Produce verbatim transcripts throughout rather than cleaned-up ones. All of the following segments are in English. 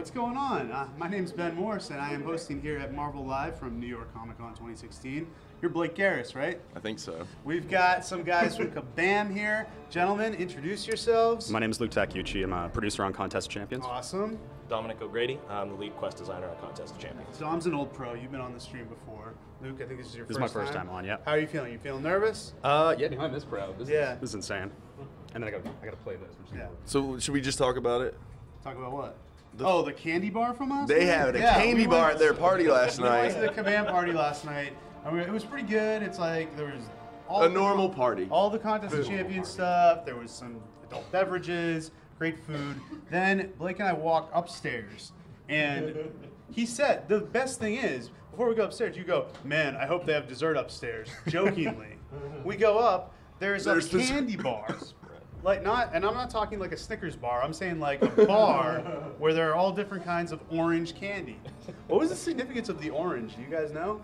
What's going on? Uh, my name's Ben Morse, and I am hosting here at Marvel Live from New York Comic-Con twenty sixteen. You're Blake Garris, right? I think so. We've got some guys from Kabam here. Gentlemen, introduce yourselves. My name is Luke Takuchi. I'm a producer on Contest of Champions. Awesome. Dominic O'Grady. I'm the lead quest designer on Contest of Champions. Dom's an old pro. You've been on the stream before. Luke, I think this is your this first time. This is my first time, time on, yeah. How are you feeling? You feeling nervous? Uh, yeah, no, I'm this proud. This, yeah. is, this is insane. And then I gotta, I gotta play this. Yeah. So should we just talk about it? Talk about what? The oh, the candy bar from us? They had a yeah, candy we bar went, at their party last we night. We went to the Kabam party last night. I mean, it was pretty good. It's like there was all a the, normal party. All the Contest of Champions stuff. There was some adult beverages, great food. Then Blake and I walked upstairs, and he said the best thing is before we go upstairs, you go, man, I hope they have dessert upstairs. Jokingly, we go up. There's, there's a candy bar. Like not, and I'm not talking like a Snickers bar, I'm saying like a bar where there are all different kinds of orange candy. What was the significance of the orange? Do you guys know?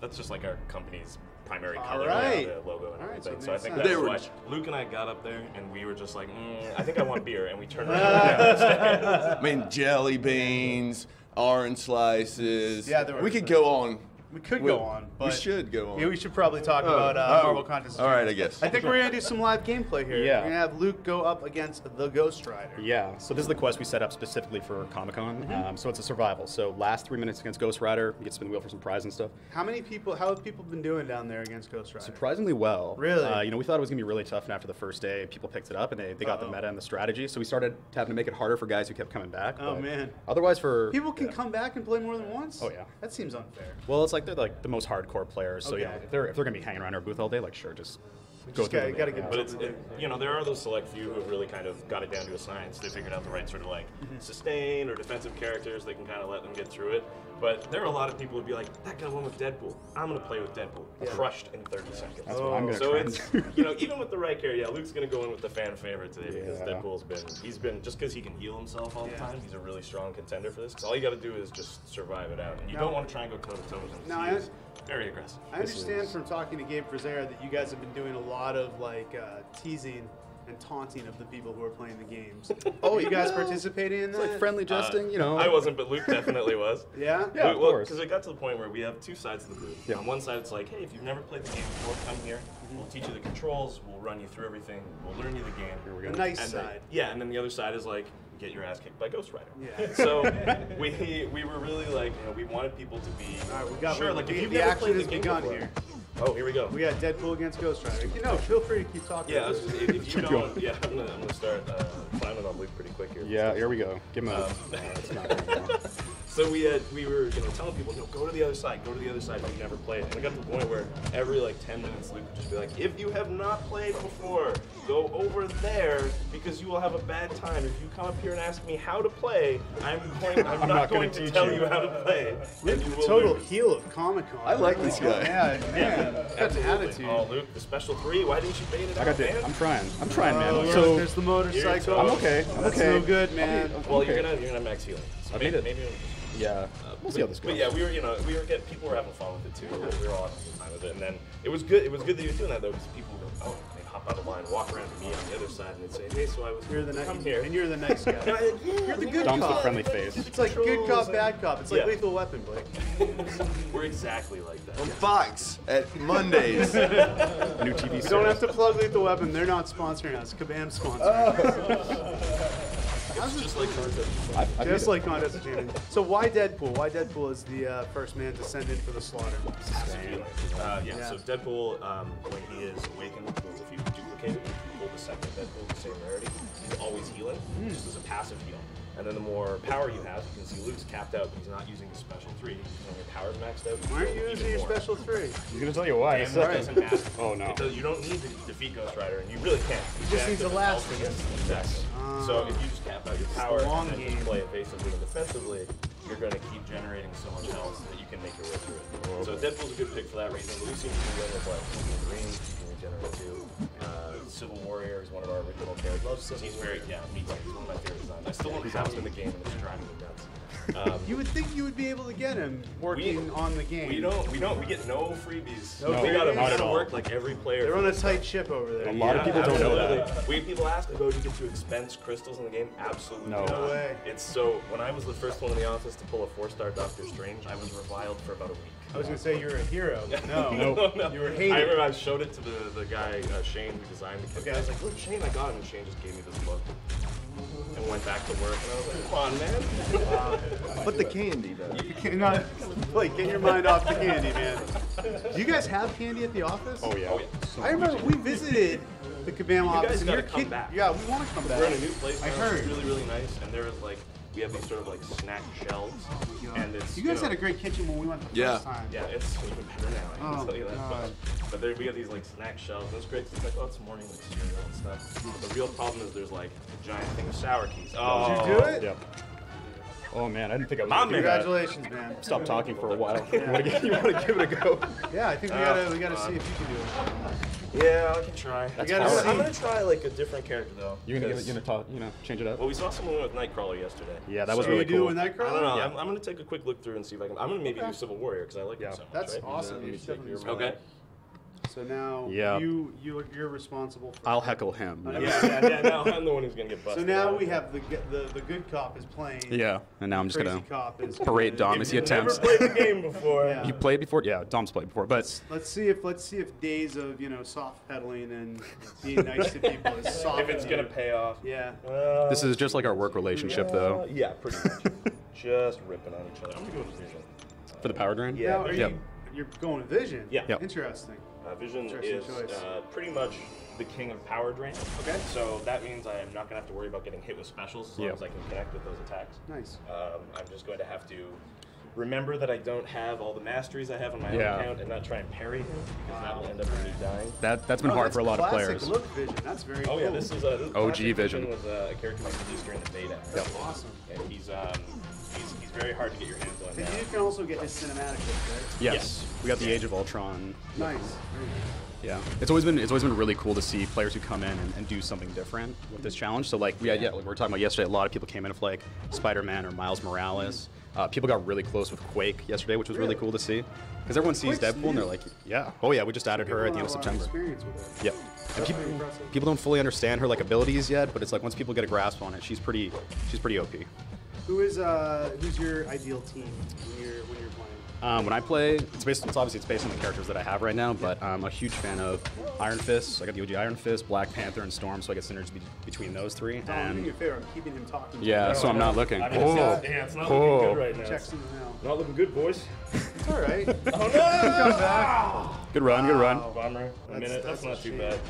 That's just like our company's primary all color, right. The logo and all everything. Right, so, so I think that's why Luke and I got up there and we were just like, mm, I think I want beer, and we turned around and downstairs. I mean, jelly beans, orange slices. Yeah, there were we could go on. We could we'll, go on, but we should go on. Yeah, we should probably talk oh, about uh, oh. Marvel Contest. All right, I guess. I think we're gonna do some live gameplay here. Yeah. We're gonna have Luke go up against the Ghost Rider. Yeah. So this is the quest we set up specifically for Comic-Con. Mm-hmm. um, so it's a survival. So last three minutes against Ghost Rider, you get to spin the wheel for some prize and stuff. How many people? How have people been doing down there against Ghost Rider? Surprisingly well. Really? Uh, you know, we thought it was gonna be really tough, and after the first day, people picked it up and they, they got uh-oh. the meta and the strategy. So we started having to make it harder for guys who kept coming back. Oh man. Otherwise, for people can yeah. come back and play more than once. Oh yeah. That seems unfair. Well, it's like they're like the most hardcore players, so okay. you know, if they're if they're gonna be hanging around our booth all day, like sure, just we go just through. Gotta, the gotta get but it's it, you know there are those select few who have really kind of got it down to a science. They figured out the right sort of like mm-hmm. sustain or defensive characters. They can kind of let them get through it. But there are a lot of people who'd be like, that guy won with Deadpool. I'm gonna play with Deadpool. Yeah. Crushed in thirty yeah. seconds. That's oh. what I'm gonna so try. It's you know even with the right character, yeah, Luke's gonna go in with the fan favorite today yeah. because Deadpool's been he's been just because he can heal himself all yeah. the time. He's a really strong contender for this. Because all you got to do is just survive it out. And you no. don't want to try and go toe to toe with him. No, I, very aggressive. I understand is, from talking to Gabe Frazera that you guys have been doing a lot of like uh, teasing and taunting of the people who are playing the games. Oh, you guys participating in that? It's like friendly jesting, uh, you know. I wasn't, but Luke definitely was. Yeah? Yeah, Luke, of course. Because well, it got to the point where we have two sides of the booth. Yeah. On one side, it's like, hey, if you've never played the game before, come here. Mm-hmm. We'll teach you the controls. We'll run you through everything. We'll learn you the game. Here we go. The nice and side. Then, yeah, and then the other side is like, get your ass kicked by Ghost Rider. Yeah. So we we were really like, you know, we wanted people to be all right, we got sure. We, like we, if you've the never played the game before, here. Oh, here we go. We got Deadpool against Ghost Rider. You know, feel free to keep talking. Yeah, was, if, if you don't, yeah, I'm gonna, I'm gonna start uh, climbing on Luke pretty quick here. Yeah, here we go. Give him um, a. So we had, we were you know telling people, no, go to the other side, go to the other side, but you never played. And it got to the point where every like ten minutes, Luke would just be like, if you have not played before, go over there because you will have a bad time. If you come up here and ask me how to play, I'm going, I'm, I'm not, not going to tell you. you how to play. Luke, the total lose. heel of Comic-Con. I like this guy. Yeah, man. That's an attitude. Oh, Luke, the special three. Why didn't you bait it? I got it. I'm trying. I'm trying, man. Oh, so there's the motorcycle. I'm okay. I'm That's okay. So good, man. Be, well, okay. you're gonna you're gonna max healing. So I maybe, maybe Yeah, uh, we'll see how this goes. But yeah, we were, you know, we were getting, people were having fun with it too. We were all having a time with it, and then it was good. It was good that you were doing that though, because people would go, oh, they'd hop out of line, walk around to me on the other side, and they'd say, hey, so I was you're the nice, come here, and you're the nice guy. yeah, you're the good Dom's cop. The friendly face. It's like good cop, bad cop. It's like yeah. Lethal Weapon, Blake. We're exactly like that. On Fox at Mondays. New T V. You don't have to plug Lethal Weapon. They're not sponsoring us. Kabam sponsoring us. It's just like Contest. Just like Contest of Champions. So why Deadpool? Why Deadpool is the uh, first man descended for the slaughter? Uh, yeah, yeah. So Deadpool, um, when he is awakened, if you duplicate it, you pull the second Deadpool, the same rarity. He's always healing, mm. just as a passive heal. And then the more power you have, you can see Luke's capped out, but he's not using his special three. He's using your power's maxed out. Why aren't you using your more. special three? He's gonna tell you why. Damn, right. Doesn't matter. Oh no. Because you don't need to defeat Ghost Rider, and you really can't. You just need to last against him. Exactly. Um, so if you just cap out your power and then just play evasively and defensively, you're gonna keep generating so much else that you can make your way through it. Whoa. So Deadpool's a good pick for that reason. But we seem to be going with like Wolverine, you can regenerate too. Uh, Civil Warrior is one of our original characters. Loves Civil He's Warrior. very, yeah, me too. He's one of my favorite designs. I still want to have him in the game and it's driving me nuts. Um, you would think you would be able to get him working we, on the game. We don't. We don't. We get no freebies. No, no we gotta, not at all. Work like every player. They're on a tight ship over there. A lot yeah, of people absolutely. don't know that. We people ask, "Oh, do you get to expense crystals in the game?" Absolutely no. not. No way. It's so. When I was the first one in the office to pull a four-star Doctor Strange, I was reviled for about a week. I was gonna say you were a hero. No, no, no. You were hated. I remember I showed it to the the guy uh, Shane who designed the kit. I was like, "Look, Shane, I got it," and Shane just gave me this look. And went back to work, and I was like, "Come on, man!" Wow. But the candy, though. You cannot. Like, get your mind off the candy, man. Do you guys have candy at the office? Oh yeah. Oh, yeah. So I remember we visited the Kabam office. You guys gotta come kid, back. Yeah, we want to come back. We're in a new place. Now. I heard. It's really, really nice, and there is like. We have these sort of like snack shelves, oh and it's, you guys you know, had a great kitchen when we went the first yeah. time. Yeah, it's even better now, I can oh tell you that much. But there, we have these like snack shelves, and it's great because it's like, oh, it's morning like cereal and stuff. But the real problem is there's like a giant thing of sour keys. Oh, did you do it? Yep. Oh man, I didn't think I was gonna do Congratulations, that. man. Stop talking for a while. Yeah. You want to give it a go? Yeah, I think we gotta, uh, we gotta uh, see if you can do it. Yeah, I can try. That's gotta see. I'm gonna try like a different character though. You're gonna, give, you're gonna talk, you know, change it up. Well, we saw someone with Nightcrawler yesterday. Yeah, that so was really you cool. Do with Nightcrawler? I don't know. Yeah, I'm, I'm gonna take a quick look through and see if I can. I'm gonna maybe okay. do Civil Warrior because I like yeah. him so much. That's right? awesome. Yeah, you you your okay. So now yeah. you you you're responsible. For I'll heckle him. Yeah, yeah, yeah. Now I'm the one who's gonna get busted. So now out. we have the, the the good cop is playing. Yeah, and now I'm just gonna berate Dom as he attempts. Never played the game before. Yeah. You played before? Yeah, Dom's played before. But let's, let's see if let's see if days of you know soft pedaling and being nice to people is soft. If it's gonna pay off. Yeah. Uh, this is just like our work relationship yeah, though. Yeah, pretty much. Just ripping on each other. I'm gonna go with Vision. For the power drain? Yeah. Now, yep. you, you're going to Vision. Yeah. Yep. Interesting. Uh, Vision is uh, pretty much the king of power drain. Okay. So that means I am not going to have to worry about getting hit with specials as long yep. as I can connect with those attacks. Nice. Um, I'm just going to have to remember that I don't have all the masteries I have on my yeah. own account and not try and parry him because wow. that will end up really dying. That, that's been oh, hard that's for a lot of players. Look Vision. That's very oh, cool. yeah. This is a, this O G Vision. Vision was a character we produced during the beta. That's yep. awesome. And he's, um, he's, he's very hard to get your hands on. So now. You can also get his cinematic, right? Yes. yes. We got the Age of Ultron. Nice. Yeah, it's always been it's always been really cool to see players who come in and, and do something different with this challenge. So like we had, yeah, like we were talking about yesterday, a lot of people came in with like Spider-Man or Miles Morales. Uh, people got really close with Quake yesterday, which was really, really cool to see because everyone sees Quake's Deadpool new. and they're like, yeah, oh yeah, we just added people her at the end of September. With yeah, and people, people don't fully understand her like abilities yet, but it's like once people get a grasp on it, she's pretty she's pretty O P. Who is uh who's your ideal team when you're when you're playing? Um, when I play, it's based. It's obviously it's based on the characters that I have right now, but I'm a huge fan of Iron Fist. So I got the O G Iron Fist, Black Panther, and Storm, so I get synergy be between those three. Oh, and I'm doing you a favor. I'm keeping him talking. Yeah, so I'm not looking. I mean, oh, it's, yeah, it's not oh. looking good right now. It's not looking good, boys. It's all right. Oh no! Come back. Good run, wow. good run. Bummer. A that's, minute. That's, that's not too shame. bad.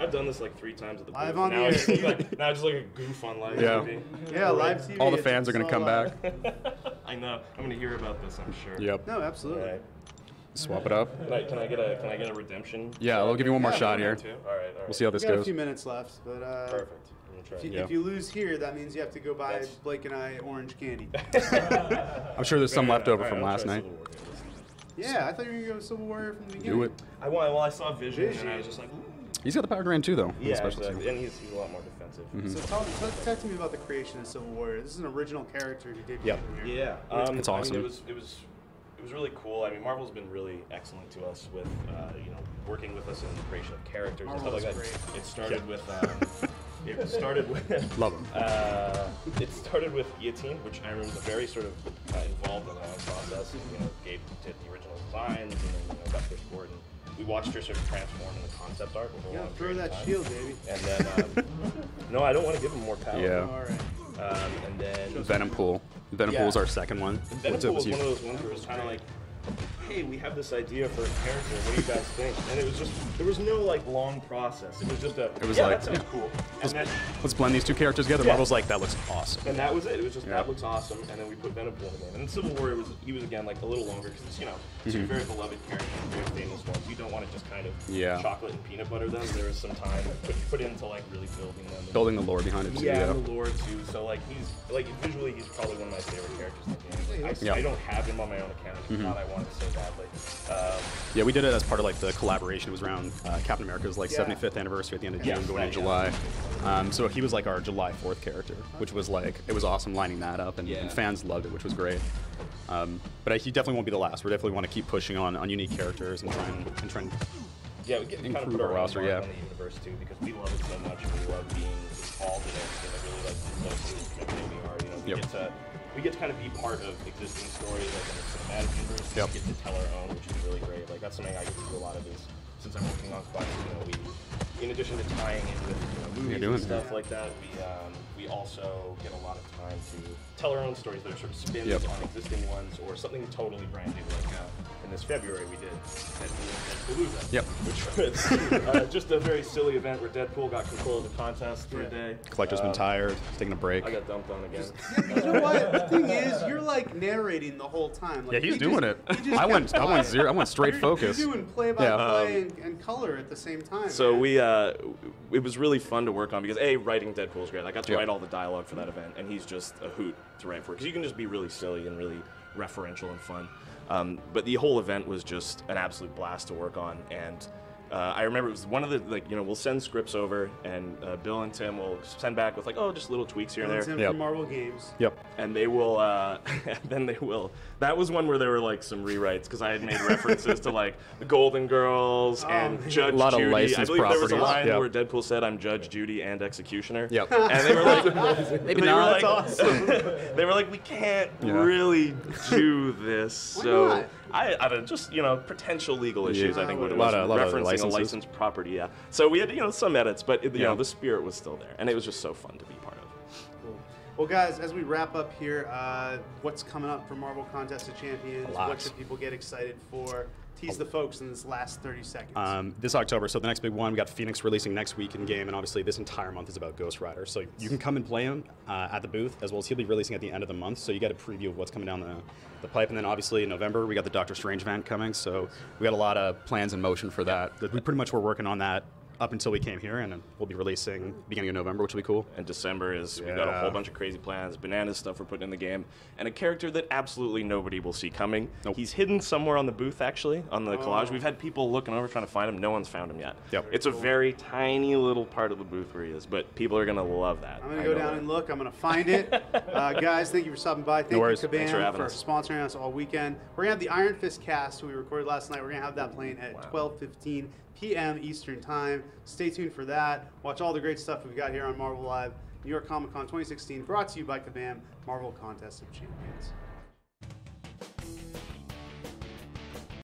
I've done this like three times at the booth. Live on now, the just like, now I just like a goof on live yeah. T V. Yeah, live T V. All the fans are going to come live. back. I know. I'm going to hear about this, I'm sure. Yep. No, absolutely. Right. Swap it up. Can I, can I get a Can I get a redemption? Yeah, I'll give you one more yeah, shot here. All right, all right. We'll see how this goes. We got a few minutes left, but uh, perfect. I'm gonna try. If, you, yeah. if you lose here, that means you have to go buy That's... Blake and I orange candy. I'm sure there's some left over right, from last night. Yeah, I thought you were going to go Civil Warrior from the beginning. Do it. I won. Well, I saw Vision, Vision. and I was just like. He's got the power drain too, though. Yeah, exactly. And he's, he's a lot more defensive. Mm-hmm. So tell, tell, tell, talk to me about the creation of Civil Warrior. This is an original character you did. Yeah, yeah, um, it's awesome. I mean, it was, it was, it was really cool. I mean, Marvel's been really excellent to us with, uh, you know, working with us in the creation of characters Marvel and stuff like that. Great. It started yeah. with. Um, It started with love him. Uh, it started with Yatine, which I remember was very sort of uh, involved in the process. You know, Gabe did the original designs, and then you know, got pushed forward. And we watched her sort of transform into concept art. Over yeah, a long throw that time. shield, baby. And then, um, no, I don't want to give him more power. Yeah. All right. Um, and then Venom Pool. Venom yeah. Pool is our second one. And Venom Pool was one of those ones where it was kind of like. Hey, we have this idea for a character, what do you guys think? And it was just, there was no like long process. It was just a, it was yeah, like, that sounds yeah. cool. Let's, and then, let's blend these two characters together. Yeah. Marvel's like, that looks awesome. And that was it. It was just, yeah. that looks awesome. And then we put Venom Pool in there. And Civil Warrior, was, he was again like a little longer because it's, you know, it's mm-hmm. a very beloved character, very famous one. You don't want to just kind of yeah. chocolate and peanut butter them. There was some time put, put into like really building them. Building the lore behind it too. Yeah, yeah. the lore too. So like he's, like visually he's probably one of my favorite characters in the game. I, yeah. I don't have him on my own account. I mm-hmm. thought I wanted to say that. badly. Um, yeah, we did it as part of like the collaboration. It was around uh, Captain America's like yeah. seventy-fifth anniversary at the end of June, yeah, going into July. Um, so he was like our July fourth character, which was like, it was awesome lining that up, and, yeah. and fans loved it, which was great. Um, but I, he definitely won't be the last. We definitely want to keep pushing on, on unique characters and try and, and, try and yeah, we get, improve kind of put our, our roster. Yeah, on the universe too, because we love it so much. We love being all the everything that really like so everything we are. You know, we yep. get to we get to kind of be part of existing stories like in the cinematic universe. Yep. We get to tell our own, which is really great. Like that's something I get to do a lot of is since I'm working on Quake. You know, we in addition to tying in with you know, movies doing, and stuff yeah. like that, we um, we also get a lot of time to tell our own stories that are sort of spins yep. on existing ones or something totally brand new. Like uh, in this February we did Deadpool and Deadpalooza, yep. which was uh, just a very silly event where Deadpool got control of the contest for yeah. a day. Collector's um, been tired, he's taking a break. I got dumped on again. Just, you know what? The thing is, you're like narrating the whole time. Like, yeah, he's doing just, it. He I went, I went zero. I went straight you're, focus. You're doing play by yeah. play um, and, and color at the same time. So man. we, uh, it was really fun to work on because a writing Deadpool is great. I got to yep. write all the dialogue for that event, and he's just a hoot to write for because you can just be really silly and really referential and fun. Um, but the whole event was just an absolute blast to work on, and uh, I remember it was one of the, like, you know, we'll send scripts over, and uh, Bill and Tim will send back with, like, oh, just little tweaks here and there. Bill and Tim yep. from Marvel Games. Yep. And they will, uh, and then they will. That was one where there were, like, some rewrites, because I had made references to, like, the Golden Girls oh, and man. Judge a lot Judy. Of licensed I believe properties. There was a line yep. where Deadpool said, I'm Judge Judy and Executioner. Yep. And they were like, Maybe they, not. Were like awesome. They were like, we can't yeah. really do this. Why so. Not? I, I don't, just, you know, potential legal issues, yeah, I think, what it was, a lot of, referencing a licensed property, yeah. So we had, you know, some edits, but, it, you yeah. know, the spirit was still there, and it was just so fun to be part of. Cool. Well, guys, as we wrap up here, uh, what's coming up for Marvel Contest of Champions? What should people get excited for? Tease the folks in this last thirty seconds. Um, this October, so the next big one, we got Phoenix releasing next week in game, and obviously this entire month is about Ghost Rider. So you can come and play him uh, at the booth, as well as he'll be releasing at the end of the month. So you got a preview of what's coming down the, the pipe. And then obviously in November, we got the Doctor Strange event coming. So we got a lot of plans in motion for that. We pretty much were working on that up until we came here, and we'll be releasing beginning of November, which will be cool. And December is, yeah. we've got a whole bunch of crazy plans, bananas stuff we're putting in the game, and a character that absolutely nobody will see coming. Nope. He's hidden somewhere on the booth, actually, on the oh. collage. We've had people looking over trying to find him. No one's found him yet. Yep. It's cool. a very tiny little part of the booth where he is, but people are gonna love that. I'm gonna I go down that. and look, I'm gonna find it. uh, guys, thank you for stopping by. Thank no you, Kabam, for, for sponsoring us all weekend. We're gonna have the Iron Fist cast, who we recorded last night. We're gonna have that playing at wow. twelve fifteen P M Eastern Time. Stay tuned for that. Watch all the great stuff we've got here on Marvel Live. New York Comic-Con twenty sixteen, brought to you by Kabam, Marvel Contest of Champions.